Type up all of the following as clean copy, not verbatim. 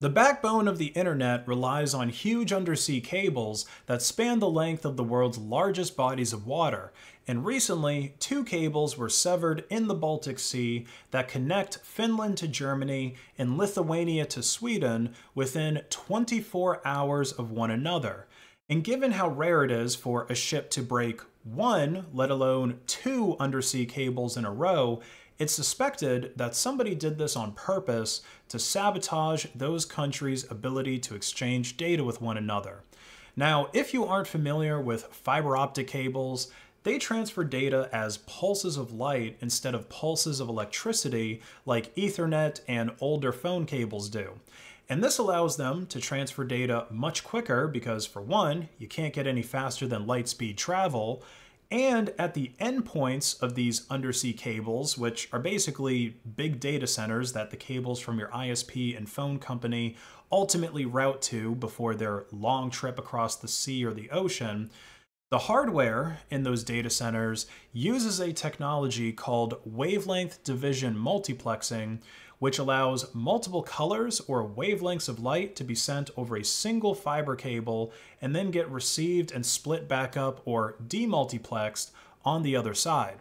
The backbone of the internet relies on huge undersea cables that span the length of the world's largest bodies of water, and recently, 2 cables were severed in the Baltic Sea that connect Finland to Germany and Lithuania to Sweden within 24 hours of one another. And given how rare it is for a ship to break 1, let alone 2 undersea cables in a row, it's suspected that somebody did this on purpose to sabotage those countries' ability to exchange data with one another. Now, if you aren't familiar with fiber optic cables, they transfer data as pulses of light instead of pulses of electricity like Ethernet and older phone cables do. And this allows them to transfer data much quicker because, for one, you can't get any faster than light speed travel. And at the endpoints of these undersea cables, which are basically big data centers that the cables from your ISP and phone company ultimately route to before their long trip across the sea or the ocean, the hardware in those data centers uses a technology called wavelength division multiplexing, which allows multiple colors or wavelengths of light to be sent over a single fiber cable and then get received and split back up or demultiplexed on the other side.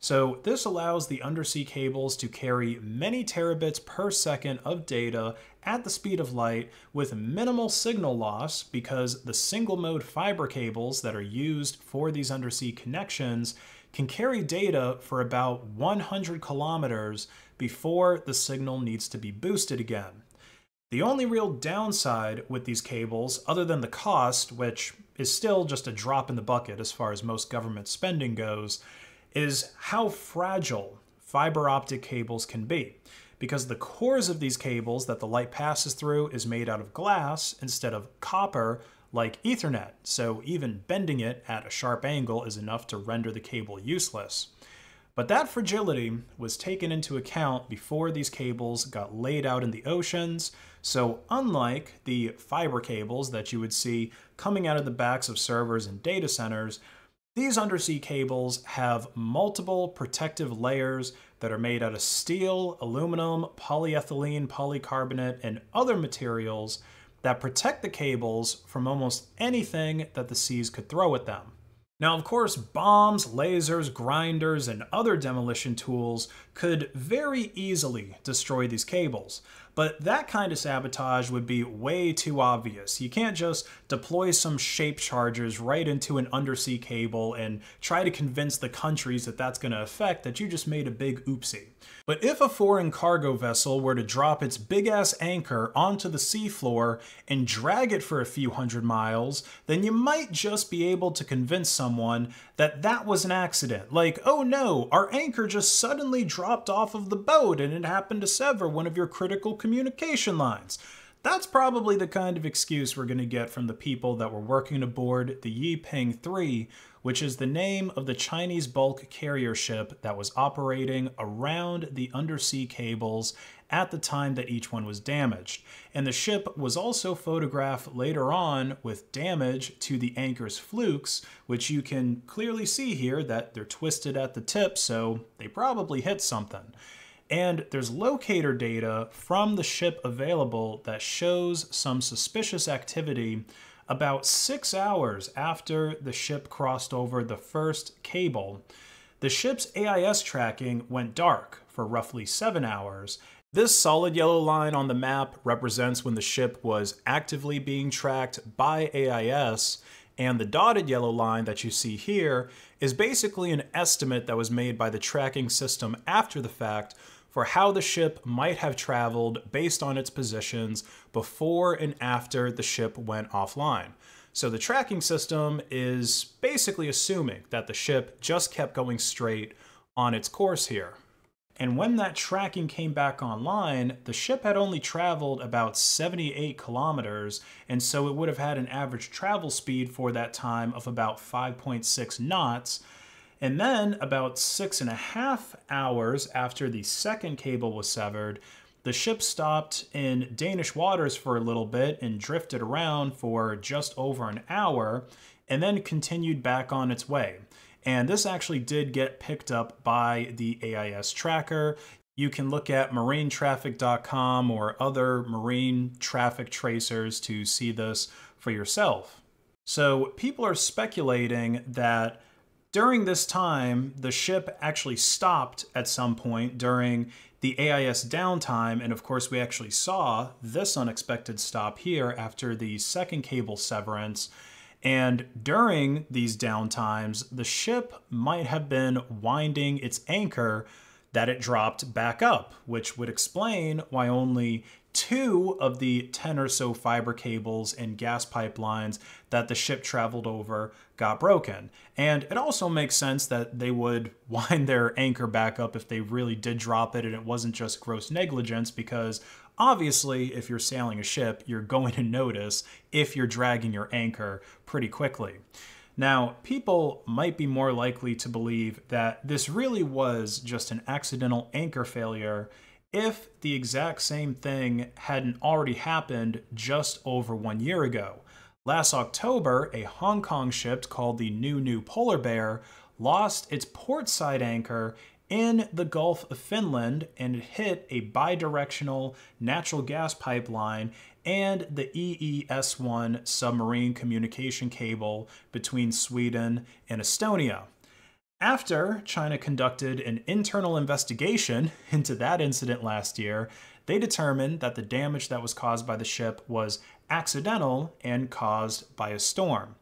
So this allows the undersea cables to carry many terabits per second of data at the speed of light with minimal signal loss because the single mode fiber cables that are used for these undersea connections can carry data for about 100 kilometers before the signal needs to be boosted again. The only real downside with these cables, other than the cost, which is still just a drop in the bucket as far as most government spending goes, is how fragile fiber optic cables can be, because the cores of these cables that the light passes through is made out of glass instead of copper like Ethernet, so even bending it at a sharp angle is enough to render the cable useless. But that fragility was taken into account before these cables got laid out in the oceans, so unlike the fiber cables that you would see coming out of the backs of servers and data centers, these undersea cables have multiple protective layers that are made out of steel, aluminum, polyethylene, polycarbonate, and other materials that protect the cables from almost anything that the seas could throw at them. Now, of course, bombs, lasers, grinders, and other demolition tools could very easily destroy these cables, but that kind of sabotage would be way too obvious. You can't just deploy some shape chargers right into an undersea cable and try to convince the countries that that's going to affect that you just made a big oopsie. But if a foreign cargo vessel were to drop its big-ass anchor onto the seafloor and drag it for a few hundred miles, then you might just be able to convince someone that that was an accident. Like, oh no, our anchor just suddenly dropped off of the boat and it happened to sever one of your critical communication lines. That's probably the kind of excuse we're going to get from the people that were working aboard the Yi Peng 3, which is the name of the Chinese bulk carrier ship that was operating around the undersea cables at the time that each one was damaged. And the ship was also photographed later on with damage to the anchor's flukes, which you can clearly see here that they're twisted at the tip, so they probably hit something. And there's locator data from the ship available that shows some suspicious activity about 6 hours after the ship crossed over the first cable. The ship's AIS tracking went dark for roughly 7 hours. This solid yellow line on the map represents when the ship was actively being tracked by AIS, and the dotted yellow line that you see here is basically an estimate that was made by the tracking system after the fact for how the ship might have traveled based on its positions before and after the ship went offline. So the tracking system is basically assuming that the ship just kept going straight on its course here. And when that tracking came back online, the ship had only traveled about 78 kilometers, and so it would have had an average travel speed for that time of about 5.6 knots. And then about 6.5 hours after the second cable was severed, the ship stopped in Danish waters for a little bit and drifted around for just over an hour, and then continued back on its way. And this actually did get picked up by the AIS tracker. you can look at marinetraffic.com or other marine traffic tracers to see this for yourself. So people are speculating that during this time, the ship actually stopped at some point during the AIS downtime. And of course, we actually saw this unexpected stop here after the second cable severance. And during these downtimes, the ship might have been winding its anchor that it dropped back up, which would explain why only 2 of the 10 or so fiber cables and gas pipelines that the ship traveled over got broken. And it also makes sense that they would wind their anchor back up if they really did drop it and it wasn't just gross negligence, because obviously if you're sailing a ship, you're going to notice if you're dragging your anchor pretty quickly. Now, people might be more likely to believe that this really was just an accidental anchor failure if the exact same thing hadn't already happened just over 1 year ago. Last October, a Hong Kong ship called the Newnew Polar Bear lost its portside anchor in the Gulf of Finland, and it hit a bidirectional natural gas pipeline and the EES-1 submarine communication cable between Sweden and Estonia. After China conducted an internal investigation into that incident last year, they determined that the damage that was caused by the ship was accidental and caused by a storm.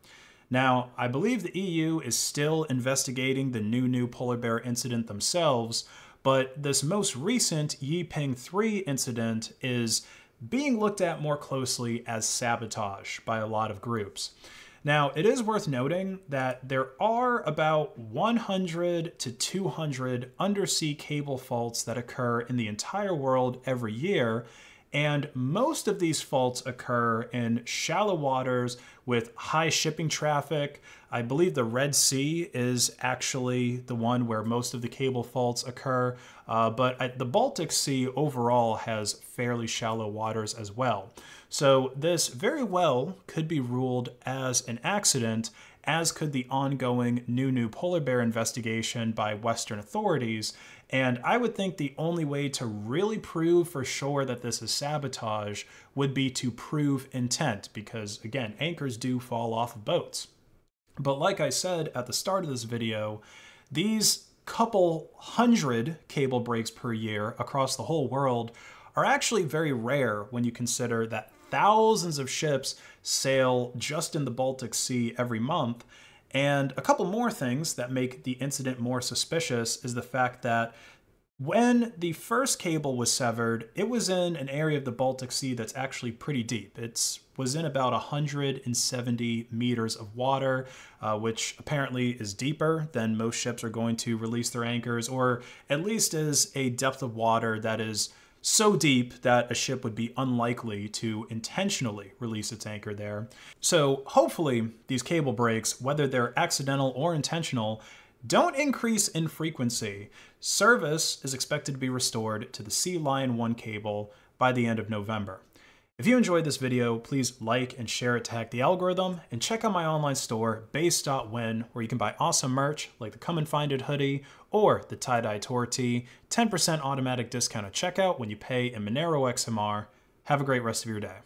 Now, I believe the EU is still investigating the Newnew Polar Bear incident themselves, but this most recent Yi Peng 3 incident is being looked at more closely as sabotage by a lot of groups. Now, it is worth noting that there are about 100 to 200 undersea cable faults that occur in the entire world every year, and most of these faults occur in shallow waters with high shipping traffic. I believe the Red Sea is actually the one where most of the cable faults occur, but the Baltic Sea overall has fairly shallow waters as well. So this very well could be ruled as an accident, as could the ongoing Newnew Polar Bear investigation by Western authorities. And I would think the only way to really prove for sure that this is sabotage would be to prove intent, because again, anchors do fall off of boats. But like I said at the start of this video, these couple hundred cable breaks per year across the whole world are actually very rare when you consider that thousands of ships sail just in the Baltic Sea every month. And a couple more things that make the incident more suspicious is the fact that when the first cable was severed, it was in an area of the Baltic Sea that's actually pretty deep. It was in about 170 meters of water, which apparently is deeper than most ships are going to release their anchors, or at least is a depth of water that is so deep that a ship would be unlikely to intentionally release its anchor there. So hopefully these cable breaks, whether they're accidental or intentional, don't increase in frequency. Service is expected to be restored to the C-Lion1 cable by the end of November. If you enjoyed this video, please like and share it to hack the algorithm, and check out my online store, base.win, where you can buy awesome merch like the Come and Find It hoodie or the tie-dye tour tee, 10% automatic discount at checkout when you pay in Monero XMR. Have a great rest of your day.